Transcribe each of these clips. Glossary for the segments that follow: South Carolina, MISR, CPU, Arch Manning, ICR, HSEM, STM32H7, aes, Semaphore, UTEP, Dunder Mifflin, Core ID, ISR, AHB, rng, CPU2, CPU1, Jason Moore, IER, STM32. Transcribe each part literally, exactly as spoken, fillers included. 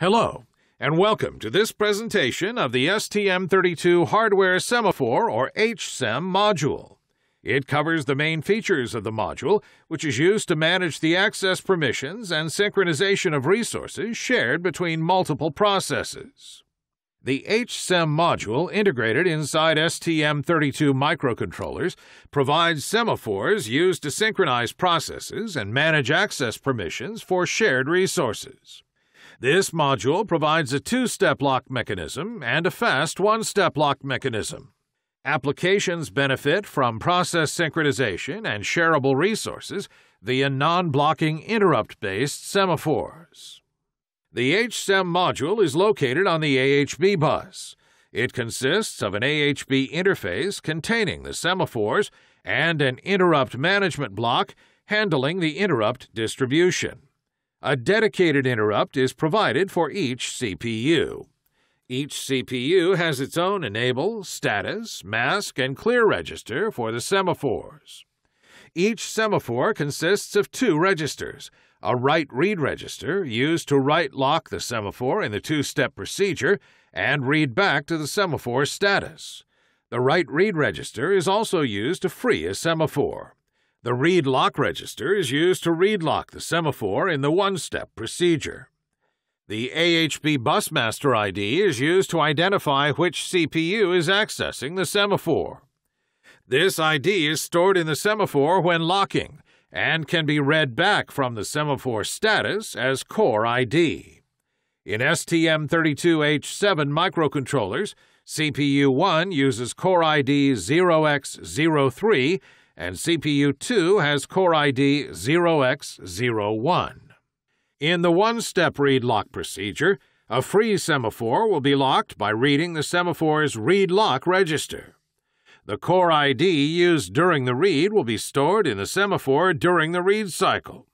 Hello, and welcome to this presentation of the S T M thirty-two Hardware Semaphore, or H S E M, module. It covers the main features of the module, which is used to manage the access permissions and synchronization of resources shared between multiple processes. The H S E M module, integrated inside S T M thirty-two microcontrollers, provides semaphores used to synchronize processes and manage access permissions for shared resources. This module provides a two-step lock mechanism and a fast one-step lock mechanism. Applications benefit from process synchronization and shareable resources via non-blocking interrupt-based semaphores. The H S E M module is located on the A H B bus. It consists of an A H B interface containing the semaphores and an interrupt management block handling the interrupt distribution. A dedicated interrupt is provided for each C P U. Each C P U has its own enable, status, mask, and clear register for the semaphores. Each semaphore consists of two registers, a write-read register used to write-lock the semaphore in the two-step procedure and read back to the semaphore status. The write-read register is also used to free a semaphore. The read-lock register is used to read-lock the semaphore in the one-step procedure. The A H B bus master I D is used to identify which C P U is accessing the semaphore. This I D is stored in the semaphore when locking and can be read back from the semaphore status as Core I D. In S T M thirty-two H seven microcontrollers, C P U one uses Core I D zero x zero three and C P U two has Core I D zero x zero one. In the one-step read-lock procedure, a free semaphore will be locked by reading the semaphore's read-lock register. The Core I D used during the read will be stored in the semaphore during the read cycle.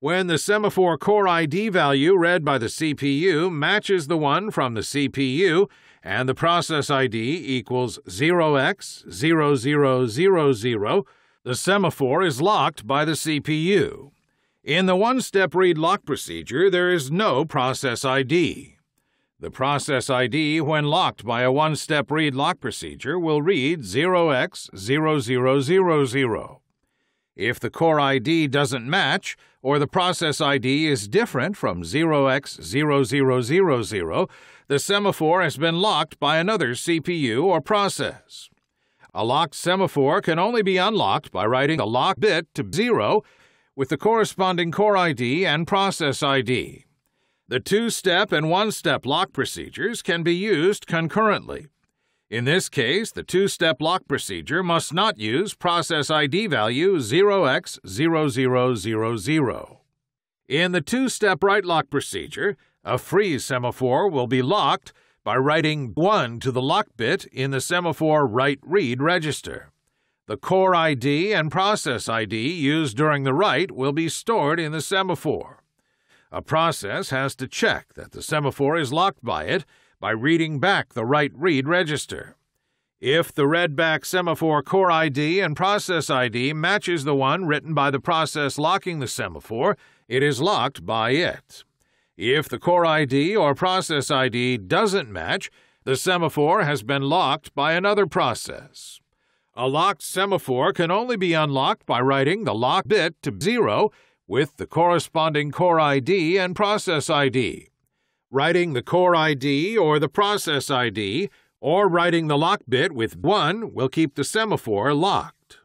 When the semaphore Core I D value read by the C P U matches the one from the C P U and the process I D equals zero x zero zero zero zero, the semaphore is locked by the C P U. In the one-step read-lock procedure, there is no process I D. The process I D, when locked by a one-step read-lock procedure, will read zero x zero zero zero zero. If the Core I D doesn't match, or the process I D is different from zero x zero zero zero zero, the semaphore has been locked by another C P U or process. A locked semaphore can only be unlocked by writing the lock bit to zero with the corresponding Core I D and process I D. The two-step and one-step lock procedures can be used concurrently. In this case, the two-step lock procedure must not use process I D value zero x zero zero zero zero. In the two-step write-lock procedure, a free semaphore will be locked by writing one to the lock bit in the semaphore write-read register. The Core I D and process I D used during the write will be stored in the semaphore. A process has to check that the semaphore is locked by it by reading back the write-read register. If the read-back semaphore Core I D and process I D matches the one written by the process locking the semaphore, it is locked by it. If the Core I D or process I D doesn't match, the semaphore has been locked by another process. A locked semaphore can only be unlocked by writing the lock bit to zero with the corresponding Core I D and process I D. Writing the Core I D or the process I D, or writing the lock bit with one will keep the semaphore locked.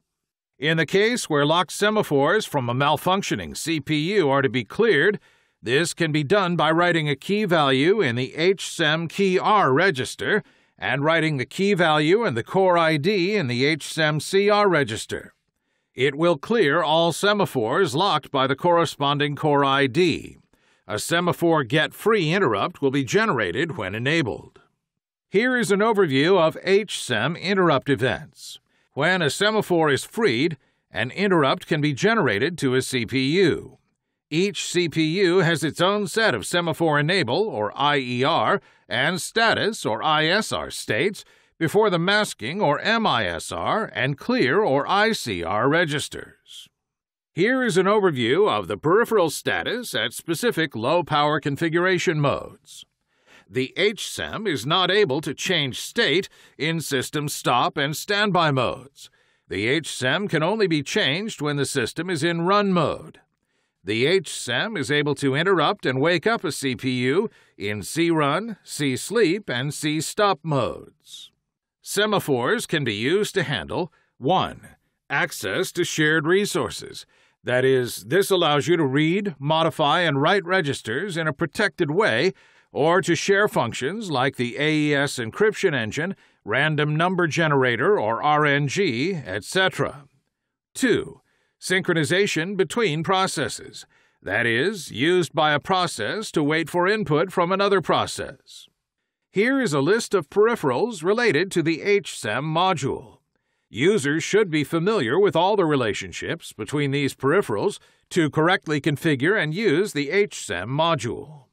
In the case where locked semaphores from a malfunctioning C P U are to be cleared, this can be done by writing a key value in the H S E M key R register and writing the key value and the Core I D in the H S E M C R register. It will clear all semaphores locked by the corresponding Core I D. A semaphore get free interrupt will be generated when enabled. Here is an overview of H S E M interrupt events. When a semaphore is freed, an interrupt can be generated to a C P U. Each C P U has its own set of semaphore enable, or I E R, and status, or I S R, states before the masking, or M I S R, and clear, or I C R, registers. Here is an overview of the peripheral status at specific low-power configuration modes. The H S E M is not able to change state in system stop and standby modes. The H S E M can only be changed when the system is in run mode. The H S E M is able to interrupt and wake up a C P U in C run, C sleep, and C stop modes. Semaphores can be used to handle one. Access to shared resources. That is, this allows you to read, modify, and write registers in a protected way, or to share functions like the A E S encryption engine, random number generator, or R N G, et cetera. two. Synchronization between processes. That is, used by a process to wait for input from another process. Here is a list of peripherals related to the H S E M module. Users should be familiar with all the relationships between these peripherals to correctly configure and use the H S E M module.